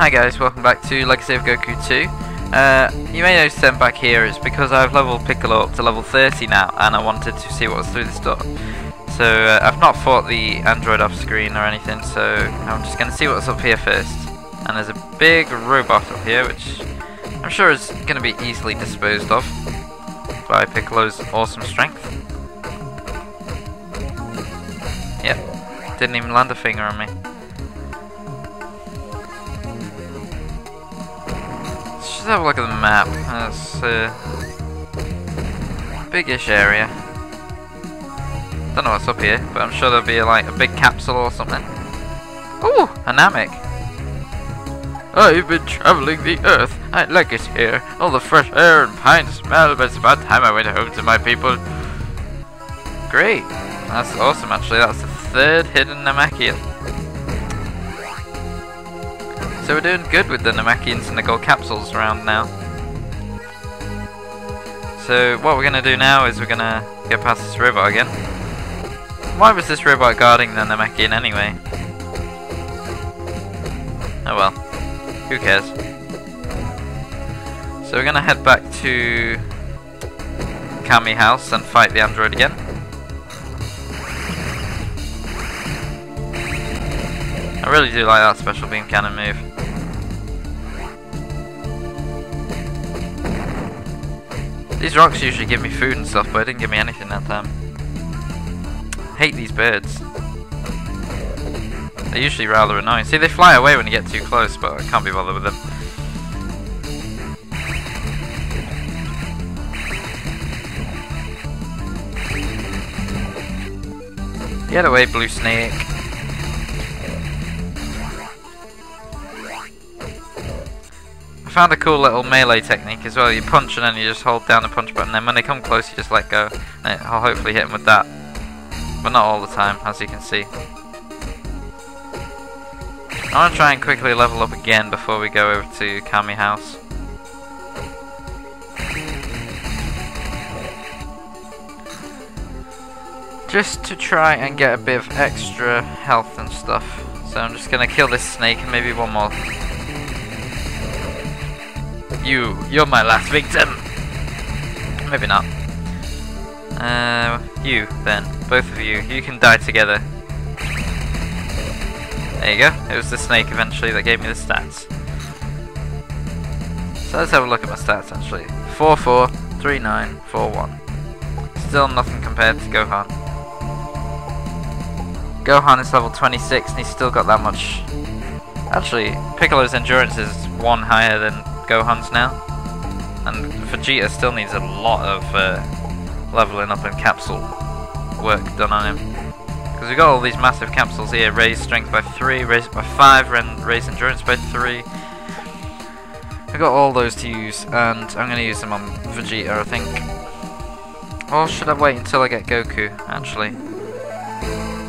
Hi guys, welcome back to Legacy of Goku 2. You may notice I'm back here, it's because I've leveled Piccolo up to level 30 now and I wanted to see what was through the store. So I've not fought the android off screen or anything, so I'm just going to see what's up here first. And there's a big robot up here which I'm sure is going to be easily disposed of by Piccolo's awesome strength. Yep, didn't even land a finger on me. Let's have a look at the map. That's a big-ish area. Don't know what's up here, but I'm sure there'll be like a big capsule or something. Ooh, a Namek. I've been travelling the earth. I like it here. All the fresh air and pine smell, but it's about time I went home to my people. Great. That's awesome actually. That's the third hidden Namekian. So we're doing good with the Namekians and the gold capsules around now. So what we're going to do now is we're going to go past this robot again. Why was this robot guarding the Namekian anyway? Oh well, who cares. So we're going to head back to Kami House and fight the android again. I really do like that special beam cannon move. These rocks usually give me food and stuff, but it didn't give me anything that time. I hate these birds. They're usually rather annoying. See, they fly away when you get too close, but I can't be bothered with them. Get away, blue snake. I found a cool little melee technique as well. You punch and then you just hold down the punch button, then when they come close you just let go and I'll hopefully hit them with that, but not all the time, as you can see. I want to try and quickly level up again before we go over to Kami House. Just to try and get a bit of extra health and stuff. So I'm just going to kill this snake and maybe one more. You're my last victim! Maybe not. You, then. Both of you. You can die together. There you go. It was the snake eventually that gave me the stats. So let's have a look at my stats actually. 4-4, 3-9, 4-1. Still nothing compared to Gohan. Gohan is level 26 and he's still got that much. Actually, Piccolo's endurance is one higher than Gohan's now, and Vegeta still needs a lot of leveling up and capsule work done on him, because we've got all these massive capsules here. Raise strength by 3, raise it by 5, raise endurance by 3. I've got all those to use and I'm going to use them on Vegeta, I think. Or should I wait until I get Goku actually?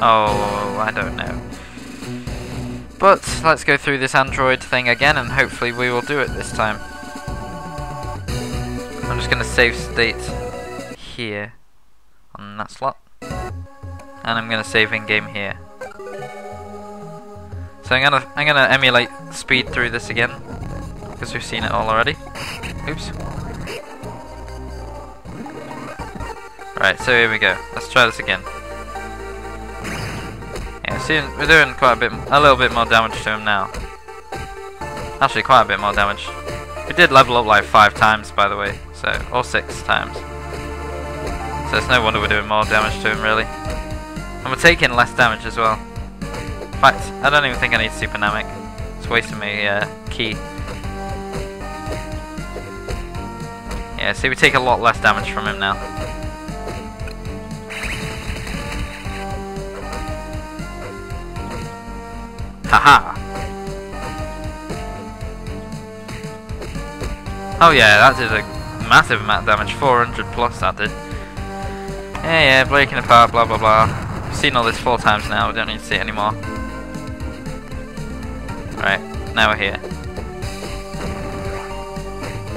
Oh, I don't know. But let's go through this android thing again and hopefully we will do it this time. I'm just going to save state here on that slot. And I'm going to save in game here. So I'm going to emulate speed through this again because we've seen it all already. Oops. Right, so here we go. Let's try this again. We're doing quite a little bit more damage to him now. Actually, quite a bit more damage. We did level up like 5 times, by the way, so, or 6 times. So it's no wonder we're doing more damage to him, really. And we're taking less damage as well. In fact, I don't even think I need Super Namek. It's wasting me key. Yeah, see, we take a lot less damage from him now. Haha! Oh yeah, that did a massive amount of damage, 400 plus that did. Yeah, breaking apart, blah blah blah. We've seen all this 4 times now, we don't need to see it anymore. Right, now we're here.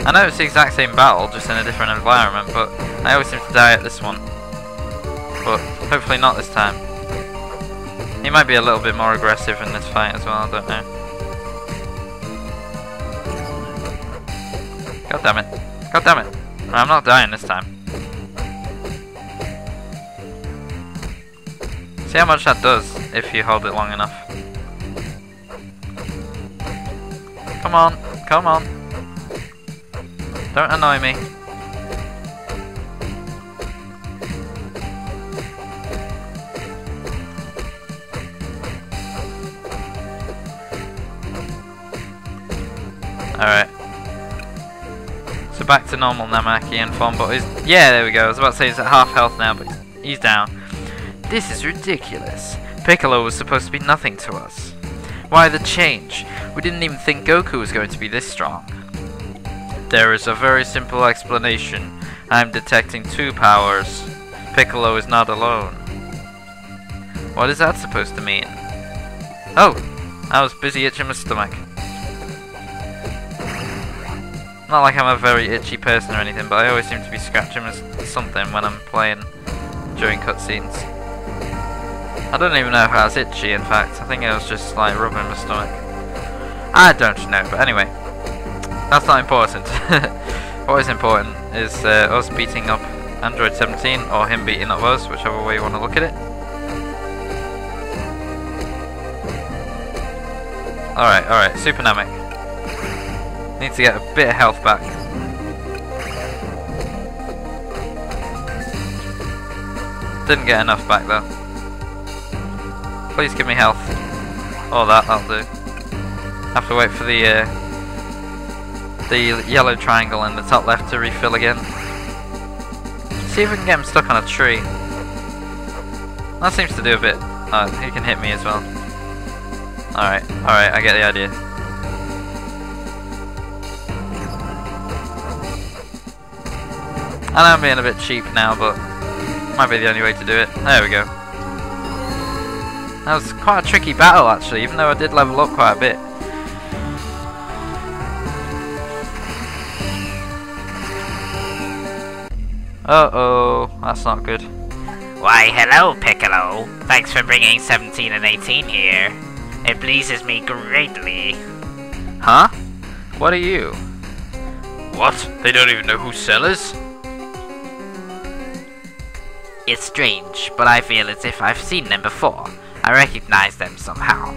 I know it's the exact same battle, just in a different environment, but I always seem to die at this one. But hopefully not this time. He might be a little bit more aggressive in this fight as well, I don't know. God damn it. God damn it. I'm not dying this time. See how much that does if you hold it long enough. Come on, come on. Don't annoy me. Alright. So back to normal Namekian form, but he's... Yeah, there we go. I was about to say he's at half health now, but he's down. This is ridiculous. Piccolo was supposed to be nothing to us. Why the change? We didn't even think Goku was going to be this strong. There is a very simple explanation. I'm detecting two powers. Piccolo is not alone. What is that supposed to mean? Oh! I was busy itching my stomach. Not like I'm a very itchy person or anything, but I always seem to be scratching something when I'm playing during cutscenes. I don't even know if I was itchy, in fact. I think I was just like rubbing my stomach. I don't know, but anyway. That's not important. What is important is us beating up Android 17 or him beating up us, whichever way you want to look at it. Alright, alright. Super Namek. Need to get a bit of health back. Didn't get enough back though. Please give me health. Oh, that'll do. Have to wait for the yellow triangle in the top left to refill again. See if we can get him stuck on a tree. That seems to do a bit. Oh, he can hit me as well. Alright, alright, I get the idea. I know I'm being a bit cheap now, but might be the only way to do it. There we go. That was quite a tricky battle, actually, even though I did level up quite a bit. Uh-oh, that's not good. Why, hello, Piccolo. Thanks for bringing 17 and 18 here. It pleases me greatly. Huh? What are you? What? They don't even know who Cell is? It's strange, but I feel as if I've seen them before. I recognize them somehow.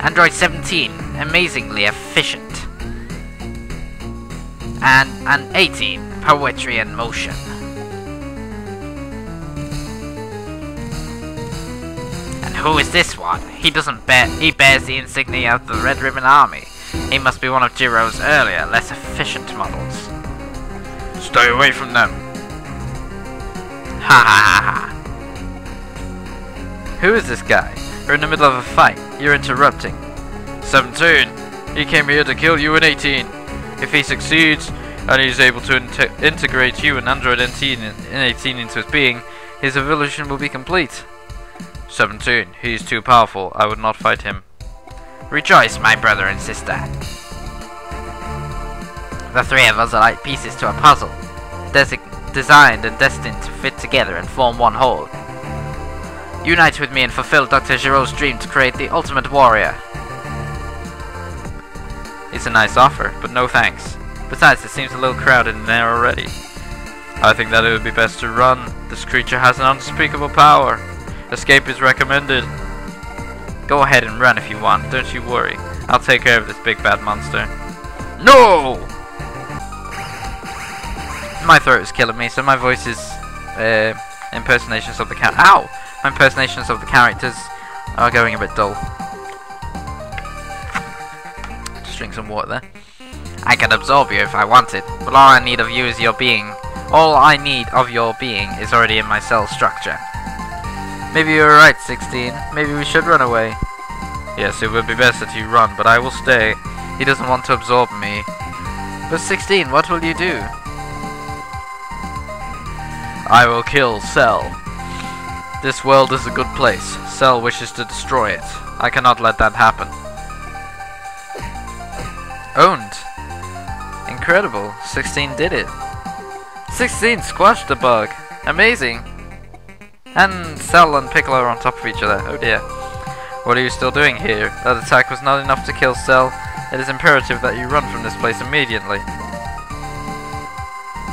Android 17, amazingly efficient. And 18, poetry in motion. And who is this one? He bears the insignia of the Red Ribbon Army. He must be one of Jiro's earlier, less efficient models. Stay away from them. Ha ha ha. Who is this guy? We're in the middle of a fight. You're interrupting. 17. He came here to kill you in 18. If he succeeds, and he's able to integrate you and Android 18 in 18 into his being, his evolution will be complete. 17. He's too powerful. I would not fight him. Rejoice, my brother and sister. The three of us are like pieces to a puzzle. Designed and destined to fit together and form one whole. Unite with me and fulfill Dr. Giroux's dream to create the ultimate warrior. It's a nice offer, but no thanks. Besides, it seems a little crowded in there already. I think that it would be best to run. This creature has an unspeakable power. Escape is recommended. Go ahead and run if you want, don't you worry. I'll take care of this big bad monster. No! My throat is killing me, so my voice is impersonations of the character. Ow! My impersonations of the characters are going a bit dull. Just drink some water there. I can absorb you if I wanted, but all I need of you is your being. All I need of your being is already in my cell structure. Maybe you were right, 16. Maybe we should run away. Yes, it would be best that you run, but I will stay. He doesn't want to absorb me. But 16, what will you do? I will kill Cell. This world is a good place. Cell wishes to destroy it. I cannot let that happen. Owned. Incredible. 16 did it. 16 squashed the bug. Amazing. And Cell and Piccolo are on top of each other. Oh dear. What are you still doing here? That attack was not enough to kill Cell. It is imperative that you run from this place immediately.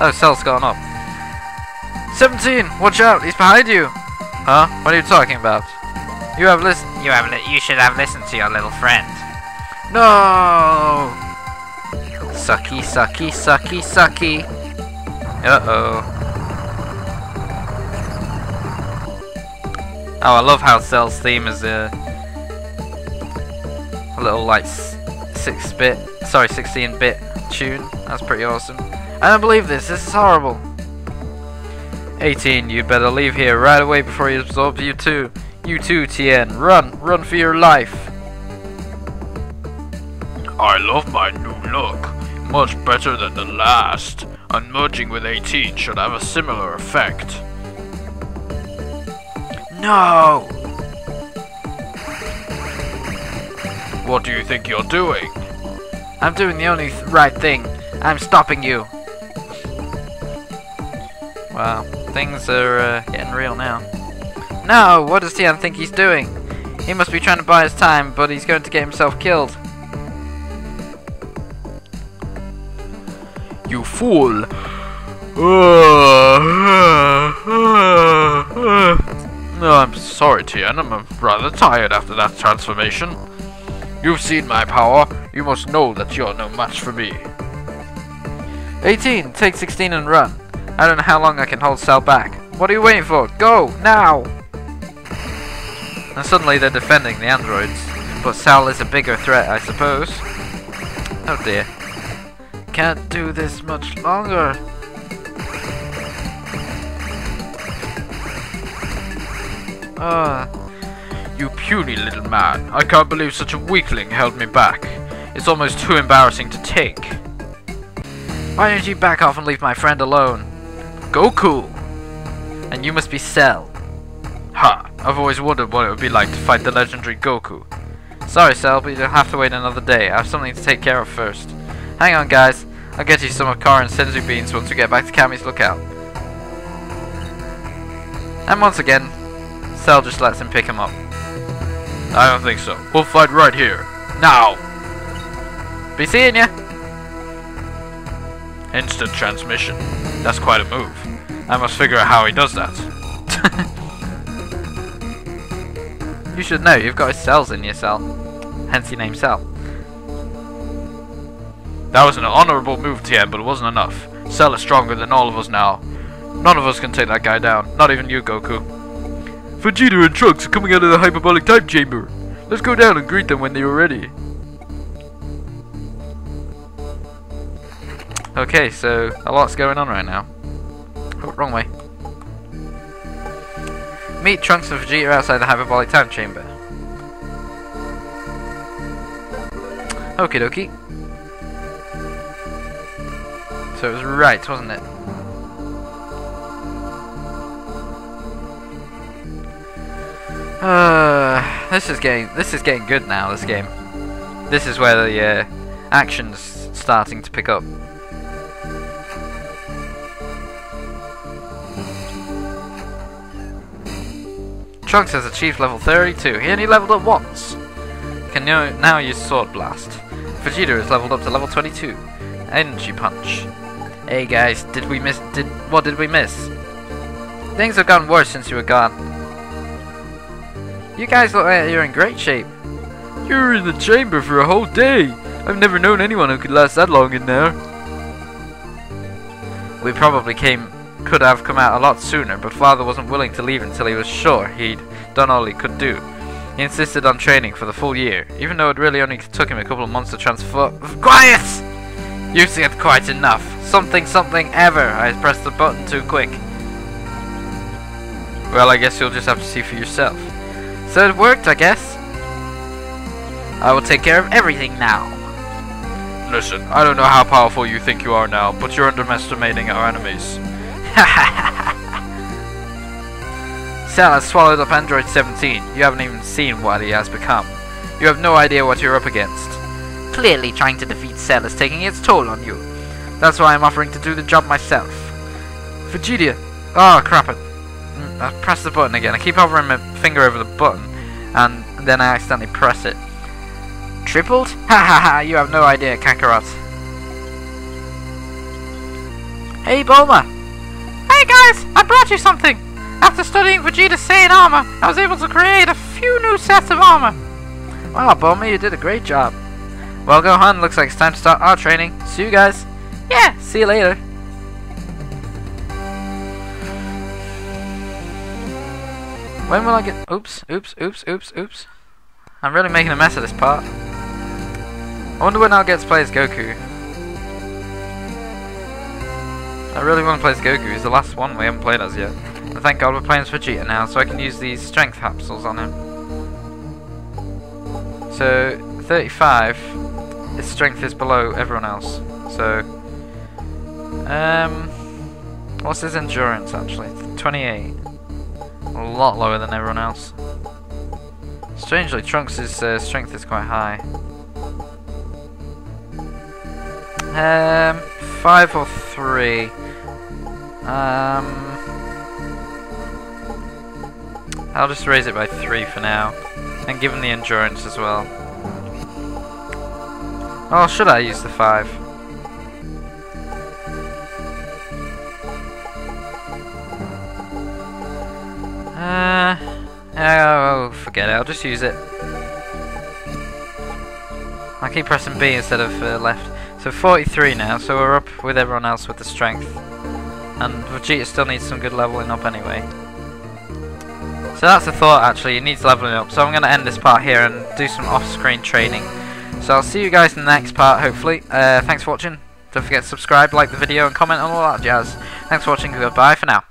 Oh, Cell's gone up. 17, watch out! He's behind you. Huh? What are you talking about? You should have listened to your little friend. No. Sucky, sucky, sucky, sucky. Oh, I love how Cell's theme is a little like 16-bit tune. That's pretty awesome. I don't believe this. This is horrible. 18, you better leave here right away before he absorbs you too. You too, Tien. Run, run for your life. I love my new look. Much better than the last. And merging with 18 should have a similar effect. No! What do you think you're doing? I'm doing the only right thing. I'm stopping you. Wow, things are getting real now. No! What does Tien think he's doing? He must be trying to buy his time, but he's going to get himself killed. You fool! No, I'm sorry, Tien. I'm rather tired after that transformation. You've seen my power. You must know that you're no match for me. 18, take 16 and run. I don't know how long I can hold Cell back. What are you waiting for? Go now! And suddenly they're defending the androids, but Cell is a bigger threat, I suppose. Oh dear. Can't do this much longer. You puny little man. I can't believe such a weakling held me back. It's almost too embarrassing to take. Why don't you back off and leave my friend alone? Goku! And you must be Cell. Ha! I've always wondered what it would be like to fight the legendary Goku. Sorry, Cell, but you'll have to wait another day. I have something to take care of first. Hang on, guys. I'll get you some of Karin's senzu beans once we get back to Kami's lookout. And once again, Cell just lets him pick him up. I don't think so. We'll fight right here. Now! Be seeing ya! Instant transmission. That's quite a move. I must figure out how he does that. You should know. You've got his cells in your cell. Hence your name, Cell. That was an honourable move, Tien, but it wasn't enough. Cell is stronger than all of us now. None of us can take that guy down. Not even you, Goku. Vegeta and Trunks are coming out of the hyperbolic time chamber. Let's go down and greet them when they are ready. Okay, so a lot's going on right now. Oh, wrong way. Meet Trunks and Vegeta outside the hyperbolic time chamber. Okie dokie. So it was right, wasn't it? This is getting good now. This game. This is where the action's starting to pick up. Trunks has achieved level 32. He only leveled up once. Can now use Sword Blast. Vegeta is leveled up to level 22. Energy Punch. Hey guys, what did we miss? Things have gone worse since you were gone. You guys look like you're in great shape. You were in the chamber for a whole day. I've never known anyone who could last that long in there. We probably could have come out a lot sooner, but Father wasn't willing to leave until he was sure he'd done all he could do. He insisted on training for the full year, even though it really only took him a couple of months to transform. Quiet! You've said quite enough. Something, something, ever. I pressed the button too quick. Well, I guess you'll just have to see for yourself. So it worked, I guess. I will take care of everything now. Listen, I don't know how powerful you think you are now, but you're underestimating our enemies. Cell has swallowed up Android 17. You haven't even seen what he has become. You have no idea what you're up against. Clearly trying to defeat Cell is taking its toll on you. That's why I'm offering to do the job myself. Vegeta! Oh crap, I pressed the button again. I keep hovering my finger over the button and then I accidentally press it. Tripled? Ha ha ha, you have no idea, Kakarot. Hey, Bulma. Hey, guys. I brought you something. After studying Vegeta's Saiyan armor, I was able to create a few new sets of armor. Wow, Bulma, you did a great job. Well, Gohan, looks like it's time to start our training. See you guys. Yeah, see you later. When will I get... Oops. I'm really making a mess of this part. I wonder when I'll get to play as Goku. I really want to play as Goku. He's the last one we haven't played as yet. And thank God we're playing as Vegeta now, so I can use these strength capsules on him. So... 35, his strength is below everyone else, so, what's his endurance actually? 28, a lot lower than everyone else. Strangely, Trunks' strength is quite high. 5 or 3, I'll just raise it by 3 for now, and give him the endurance as well. Oh, should I use the 5? Oh, forget it. I'll just use it. I keep pressing B instead of left. So 43 now, so we're up with everyone else with the strength. And Vegeta still needs some good leveling up anyway. So that's the thought actually, he needs leveling up. So I'm going to end this part here and do some off-screen training. So I'll see you guys in the next part, hopefully. Thanks for watching. Don't forget to subscribe, like the video, and comment on all that jazz. Thanks for watching. Goodbye for now.